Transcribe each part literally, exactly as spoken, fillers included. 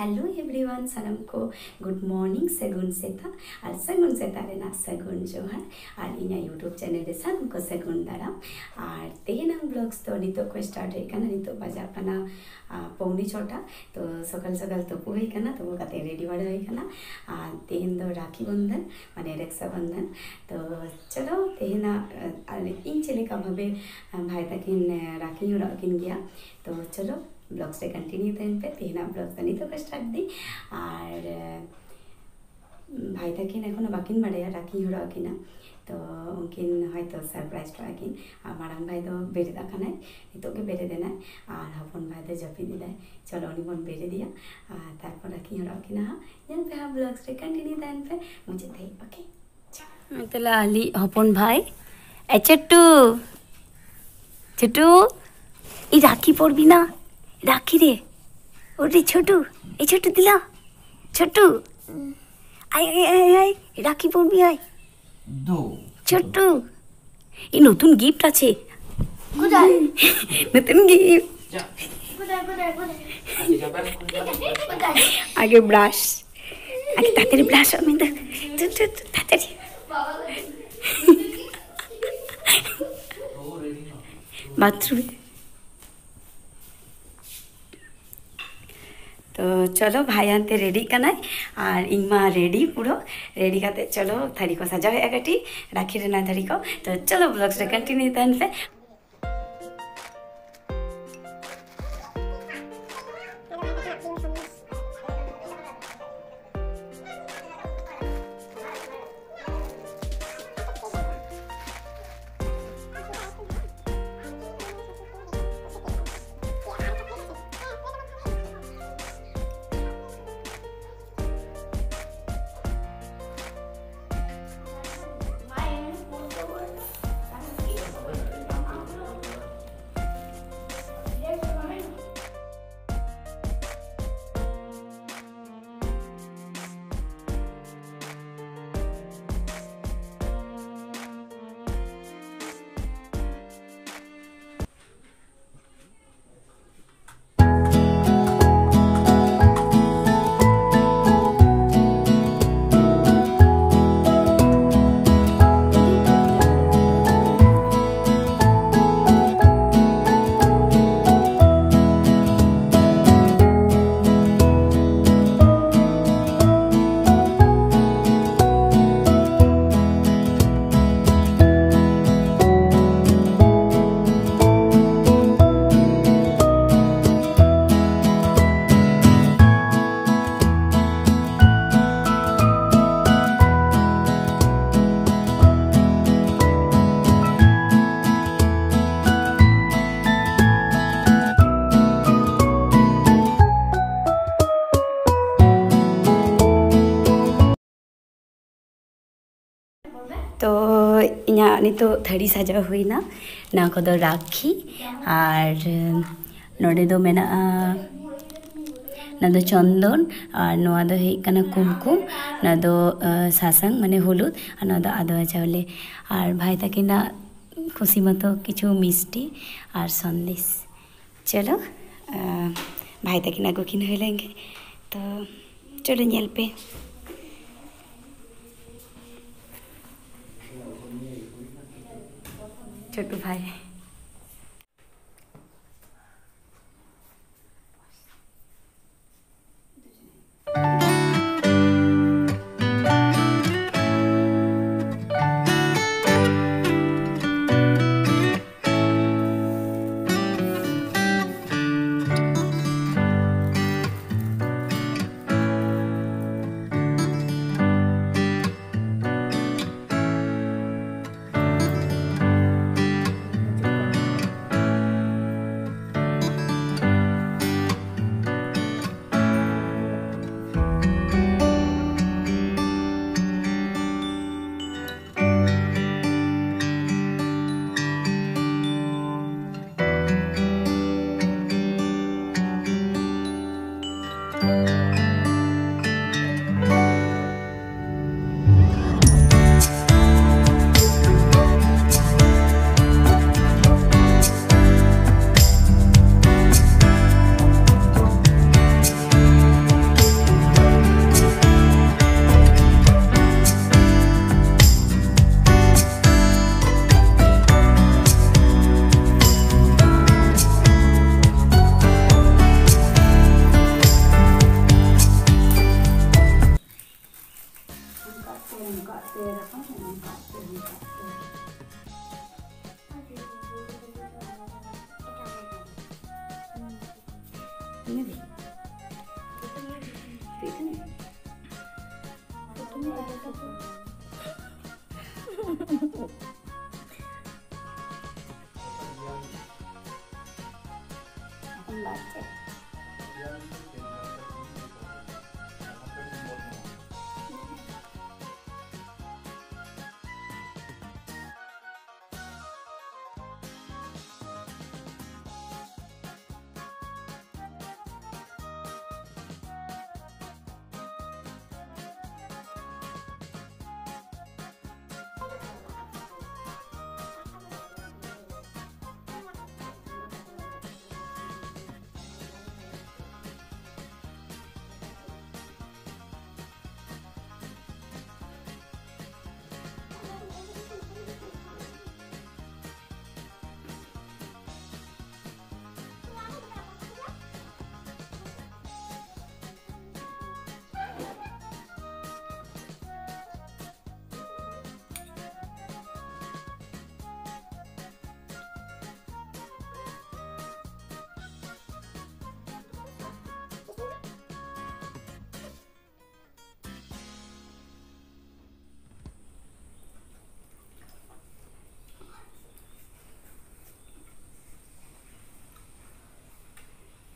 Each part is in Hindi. हेलो एवरीवन, सलाम को गुड मॉर्निंग सगुन सेथा और सगुन सेथा रेना सगुन जोहार और इना यूट्यूब चैनल रे सगुन को सगुन दाराम और तेनांग ब्लॉग्स तो नितो को स्टार्ट है कना नितो बजा अपना पौनी छोटा तो सकाल सकाल तो पुहे कना तो वो कहते रेडी वाले हुई कना आ तेहन दो राखी बंधन माने रक्षाबंधन तो चलो तेहना इन चले का भवे भाई तक इन राखी हो रखिन गया तो चलो ब्लॉग्स से कंटिन्यू टाइम पे तेना ब्लॉग बनी तो स्टार्ट दी और भाई तक एखो बाकिन बाड़ाया राखी हड़ा किना तो उनकिन है तो सरप्राइज तो आकिन और माराम भाई तो बेड़े दाखा नाय नितोग के बेड़े देना और हफन भाई तो जपी दिला चलो उन्हीं मन बेड़े दिया और तारपर राखी हड़ा किना जान पे हम ब्लॉग्स से कंटिन्यू टाइम पे मुझे दे ओके मतलब अली हफन भाई ए चट्टू चट्टू ई राखी पड़बी ना राखी रे ओरे छोटू ए छोटू दिला छोटू आई आई आई राखी पड़बी आई दो छोटू ई नतुन गिफ्ट আছে কোথায় নতুন গিফট কোথায় কোথায় কোথায় আগে ব্রাশ আগে তাড়াতাড়ি ব্রাশ আমি তো তাড়াতাড়ি বাবা ওরে না বাথরুম तो चलो भाई आनते रेडी कनाई और इंगमा रेडी पूरा रेडी करते चलो थारी को सजाओ एकटी राखी रे ना थारी को तो चलो ब्लॉग्स रे कंटिन्यू तन से तो थड़ी सजा हुई ना ना को दो राखी और नोडे दो मेना ना दो चंदन और नोआ दो है कना कुमकुम ना दो सासंग माने हलुद और ना दो आदोया चावले और भाई ताकि ना खुशी मतो किछु मिष्टी और संदेश चलो भाई ताकि ना कुकिन होलेंगे तो चलो नेल पे छोटू भाई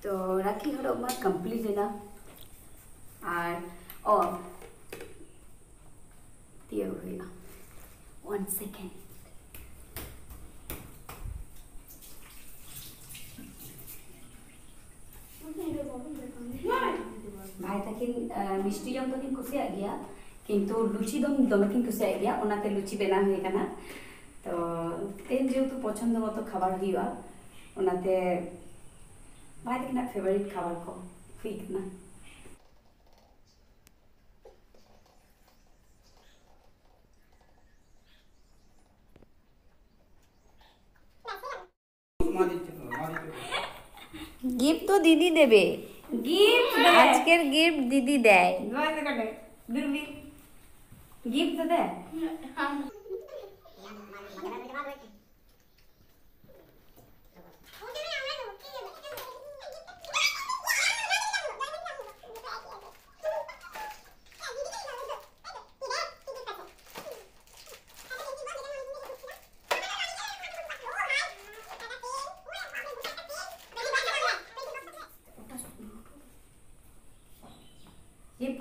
तो राखी हड़प में कमप्लीट है ना और और दिया हुआ वन सेकेंड भाई तकिन मिस्टी जम तकिन कुछ आ गया किंतु लुची दम दम तकिन कुछ आ गया उन्हें ते लुची बनाना है क्या ना तो तेरे जो तो पसंद हो तो खावा हुआ उन्हें ते भाई देखना फेवरेट खावर को फीक ना गिफ्ट तो दीदी देबे गिफ्ट आज के गिफ्ट दीदी दे भाई देखा दे दुर्बी गिफ्ट तो दे हां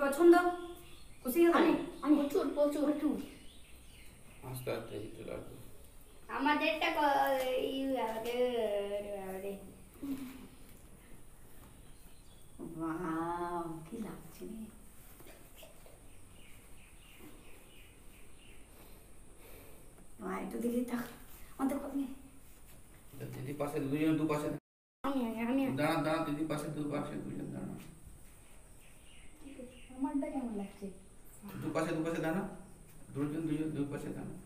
पसंद खुशी है अने अने चूर पोचूर टू आस्ता आस्ता इधर आ गए हमारे टा को यू आवे आवे वाओ की लागची ने भाई तो दिल्ली तक अंदर को ने दिल्ली पास दूजन दो पास हम हम दाना दाना दिल्ली पास दो पास दूजन दाना मरता क्या मन लगती है दो पासे दो पासे दाना दो जन दो जन दो पासे दाना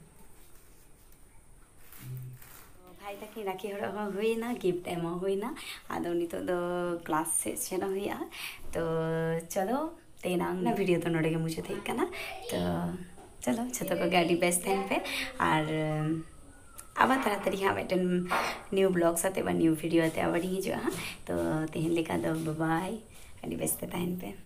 भाई तक ही ना कि हर वहाँ हुई ना गिफ्ट एम हुई ना आधो नहीं तो दो क्लास सेशन हुई आ तो चलो तेरा ना वीडियो तो नोटे के मुझे थे क्या ना तो चलो छतो को गाड़ी बेस्ट टाइम पे और अब तरह तरह हाँ बैठन न्यू ब्लॉग्स आते वन न्यू वीडियो आते आवड़ी ही जो हाँ तो तेरे लिए का दो बाय गाड़ी बेस्ट टाइम पे